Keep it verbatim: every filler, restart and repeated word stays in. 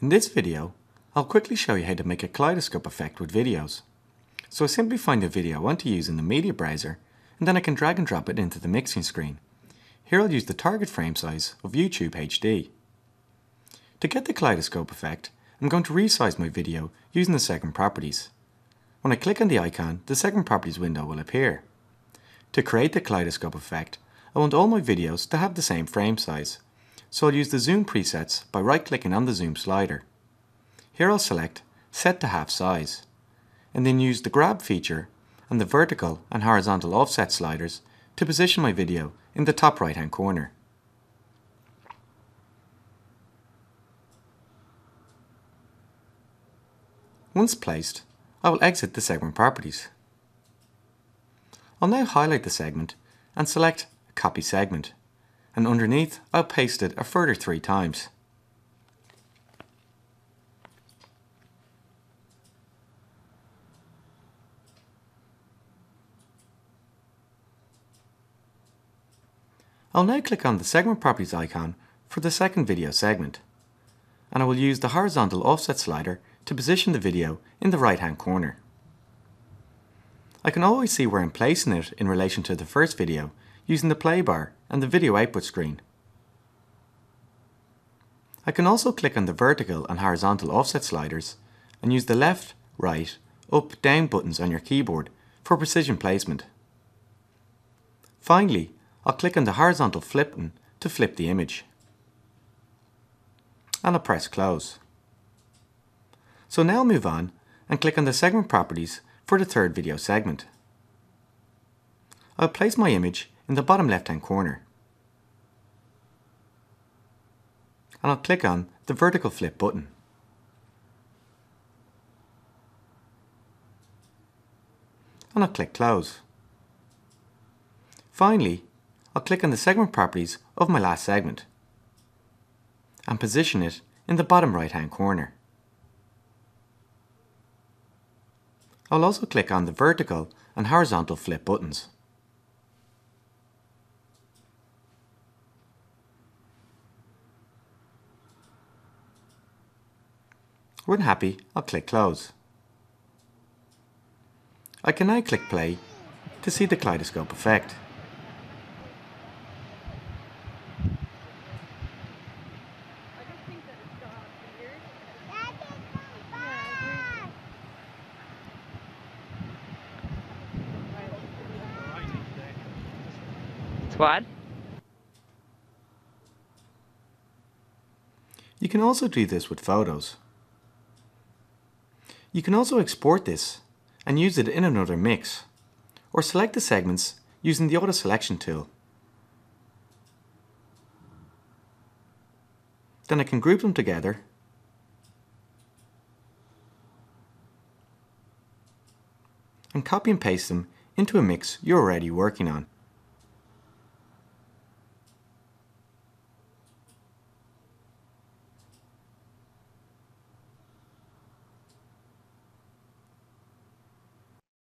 In this video, I'll quickly show you how to make a kaleidoscope effect with videos. So I simply find a video I want to use in the media browser, and then I can drag and drop it into the mixing screen. Here I'll use the target frame size of YouTube H D. To get the kaleidoscope effect, I'm going to resize my video using the segment properties. When I click on the icon, the segment properties window will appear. To create the kaleidoscope effect, I want all my videos to have the same frame size. So I'll use the zoom presets by right-clicking on the zoom slider. Here I'll select Set to Half Size, and then use the grab feature and the vertical and horizontal offset sliders to position my video in the top right-hand corner. Once placed, I will exit the segment properties. I'll now highlight the segment and select Copy Segment, and underneath I'll paste it a further three times. I'll now click on the segment properties icon for the second video segment, and I will use the horizontal offset slider to position the video in the right hand corner. I can always see where I'm placing it in relation to the first video using the play bar and the video output screen. I can also click on the vertical and horizontal offset sliders and use the left, right, up, down buttons on your keyboard for precision placement. Finally, I'll click on the horizontal flip button to flip the image, and I'll press close. So now I'll move on and click on the segment properties for the third video segment. I'll place my image in the bottom left hand corner, and I'll click on the vertical flip button. And I'll click close. Finally, I'll click on the segment properties of my last segment and position it in the bottom right hand corner. I'll also click on the vertical and horizontal flip buttons. When happy, I'll click close. I can now click play to see the kaleidoscope effect. Squad. You can also do this with photos. You can also export this and use it in another mix, or select the segments using the auto selection tool. Then I can group them together and copy and paste them into a mix you're already working on.